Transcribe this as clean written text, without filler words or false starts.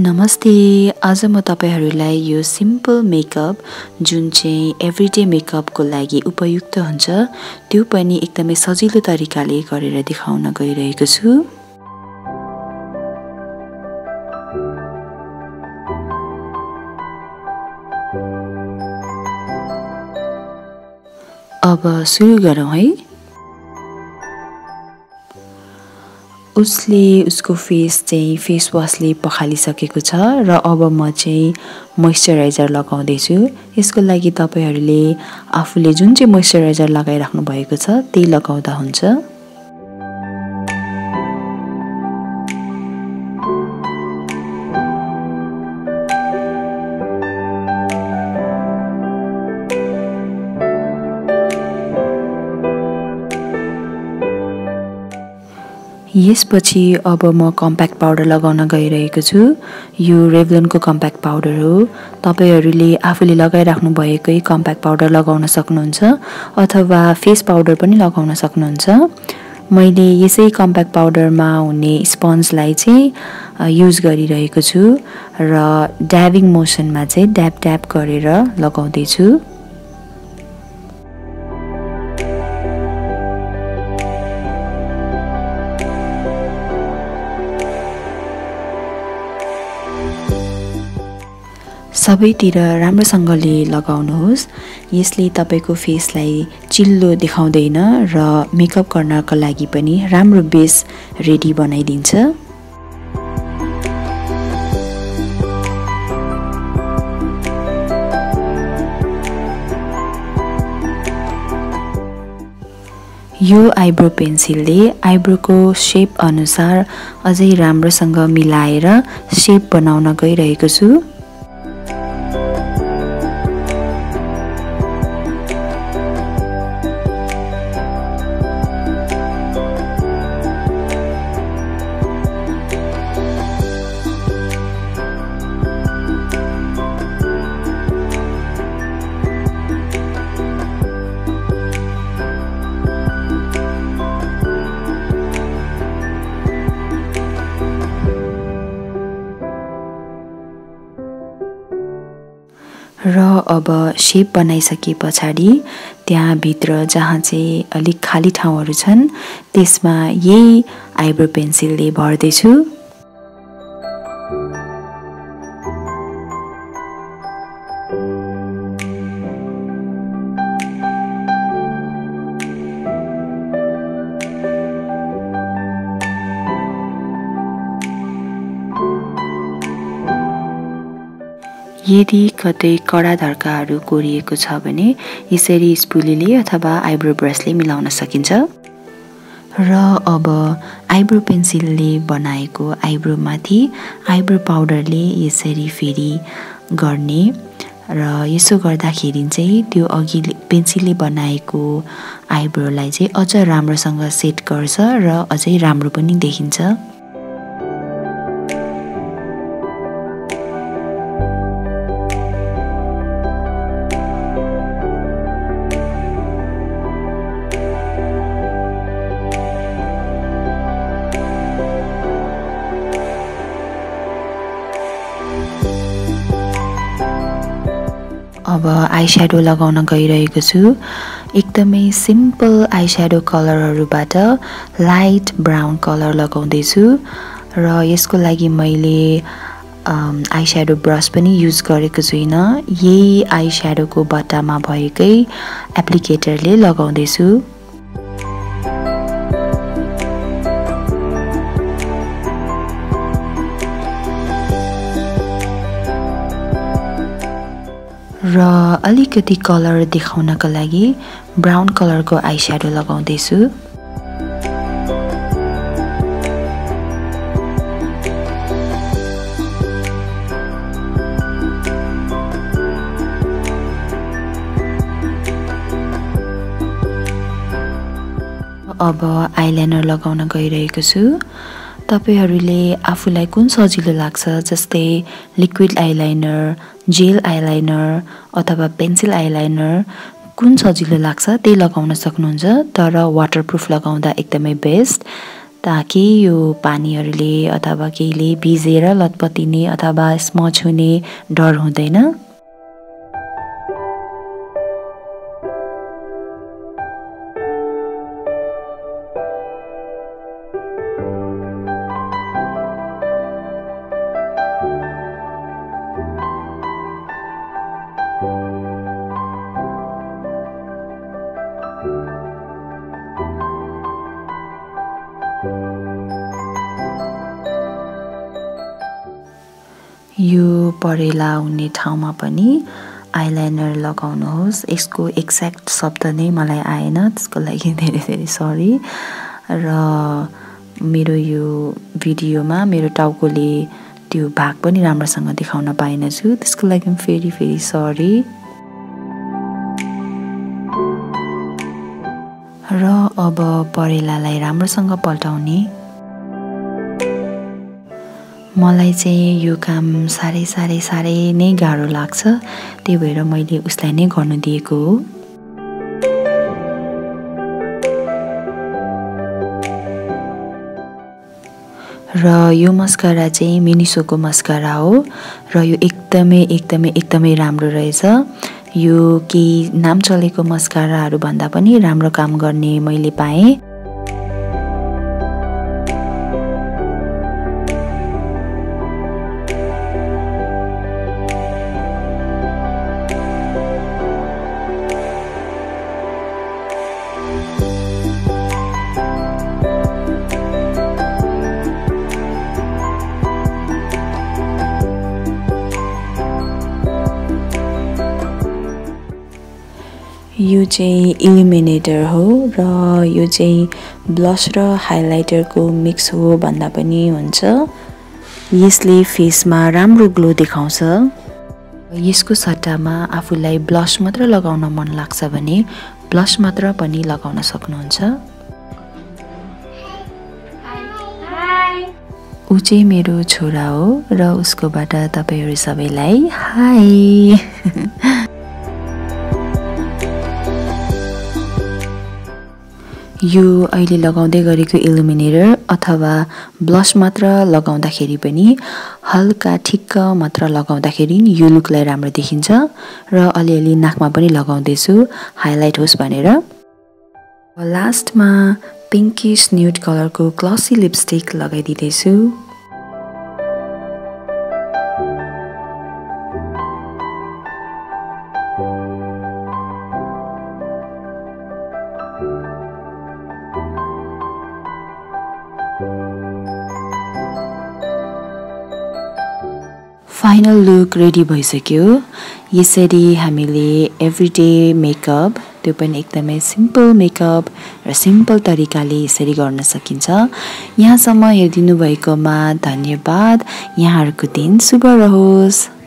Namaste, आज म तपाईहरुलाई यो सिम्पल मेकअप जुन चाहिँ एभ्रीडे मेकअप को लागि उपयुक्त हुन्छ त्यो पनि एकदमै सजिलो तरिकाले गरेर देखाउन गइरहेको छु। अब सुरु गरौँ है। उसले उसको फेस चाहिँ फेस वासले पखालिसकेको छ र अब म चाहिँ मोइस्चराइजर लगाउँदै छु। यसको लागि तपाईहरुले आफूले जुन चाहिँ मोइस्चराइजर लगाइराख्नु भएको छ त्यही लगाउँदा हुन्छ। यसपछि अब म कम्प्याक्ट पाउडर लगाउन गइरहेको छु। यो Revlon को कम्प्याक्ट पाउडर हो। तपाईहरुले आफूले लगाइराख्नु भएकै कम्प्याक्ट पाउडर लगाउन सक्नुहुन्छ अथवा फेस पाउडर पनि लगाउन सक्नुहुन्छ। मैले यसै कम्प्याक्ट पाउडरमा हुने स्पन्जलाई चाहिँ युज गरिरहेको छु र ड्याबिङ मोसनमा चाहिँ ड्याप ड्याप गरेर लगाउँदै छु। सबैतिर राम्रोसँगले लगाउनुहोस्। यसले तपाईको फेसलाई चिल्लो देखाउँदैन र मेकअप गर्नका लागि पनि राम्रो बेस रेडी बनाइदिन्छ। यो आइब्रो पेन्सिलले आइब्रोको शेप अनुसार अझै राम्रोसँग मिलाएर शेप बनाउन गइरहेको छु। र अब शेप बनाइसके पछाडी त्यहाँ भित्र जहाँ चाहिँ अलिक खाली ठाउँहरु छन् त्यसमा यही आइब्रो पेन्सिलले भर्दै छु। यदि कतै कडा धर्काहरु कोरिएको छ भने यसरी स्पुलीले अथवा आइब्रो ब्रसले मिलाउन सकिन्छ। र अब आइब्रो पेन्सिलले बनाएको आइब्रो माथि आइब्रो पाउडरले यसरी फेरि गर्ने र यसो गर्दाखेरि चाहिँ त्यो अघि पेन्सिलले बनाएको आइब्रोलाई चाहिँ अझ राम्रोसँग सेट गर्छ र अझै राम्रो पनि देखिन्छ। अब आइस्याडो लगाउन गइरहेको छु। एकदमै सिम्पल आइस्याडो कलरहरुबाट लाइट ब्राउन कलर लगाउँदै छु र यसको लागि मैले आइस्याडो ब्रश पनि युज गरेको छुइनँ। यही आइस्याडोको बट्टामा भएकै एप्लिकेटरले लगाउँदै छु। र अलिकति कलर देखाउनका लागि ब्राउन कलरको आइस्याडो लगाउँदै छु। अब आइलाइनर लगाउन गइरहेको छु। तपाईहरुले आफूलाई कुन सजिलो लाग्छ जस्तै लिक्विड आइलाइनर, जेल आइलाइनर अथवा पेन्सिल आइलाइनर कुन सजिलो लाग्छ त्यही लगाउन सक्नुहुन्छ। तर वाटरप्रुफ लगाउँदा एकदमै बेस्ट। ताकि यो पानीहरुले अथवा केहीले भिजेर लतपतिने अथवा स्मच हुने डर हुँदैन। यो परेला हुने ठाउँमा पनि आइलाइनर लगाउनुहोस्। यसको एक्ज्याक्ट शब्द नै मलाई आएन, त्यसको लागि धेरै धेरै सरी। र मेरो यो भिडियोमा मेरो टाउकोले त्यो भाग पनि राम्रोसँग देखाउन पाएन छु, त्यसको लागि फेरि फेरि सरी। र अब परेलालाई राम्रोसँग पल्टाउने। मलाई चाहिँ यो काम साह्रै साह्रै साह्रै नै गाह्रो लाग्छ, त्यही भएर मैले उसलाई नै गर्नु दिएको हो। र यो मस्कारा चाहिँ मिनिसोको मस्कारा हो र यो एकदमै एकदमै एकदमै राम्रो रहेछ। यो केही नाम चलेको मस्काराहरू भन्दा पनि राम्रो काम गर्ने मैले पाएँ। यो चाहिँ इल्युमिनेटर हो र यो चाहिँ ब्लश र हाइलाइटरको मिक्स हो भन्दा पनि हुन्छ। यसले फेसमा राम्रो ग्लो देखाउँछ। यसको सट्टामा आफूलाई ब्लश मात्र लगाउन मन लाग्छ भने ब्लश मात्र पनि लगाउन सक्नुहुन्छ। ऊ चाहिँ मेरो छोरा हो र उसकोबाट तपाईँहरू सबैलाई हाई। यो अहिले लगाउँदै गरेको इल्युमिनेटर अथवा ब्लश मात्र लगाउँदाखेरि पनि हल्का ठिक्क मात्र लगाउँदाखेरि यो लुकलाई राम्रो देखिन्छ। र अलिअलि नाकमा पनि लगाउँदैछु हाइलाइट होस् भनेर। लास्टमा पिङ्किश न्युड कलरको ग्लसी लिपस्टिक लगाइदिँदैछु। फाइनल लुक रेडी भइसक्यो। यसरी हामीले एभ्रिडे मेकअप, त्यो पनि एकदमै सिम्पल मेकअप र सिम्पल तरिकाले यसरी गर्न सकिन्छ। यहाँसम्म हेरिदिनु भएकोमा धन्यवाद। यहाँहरूको दिन शुभ रहोस्।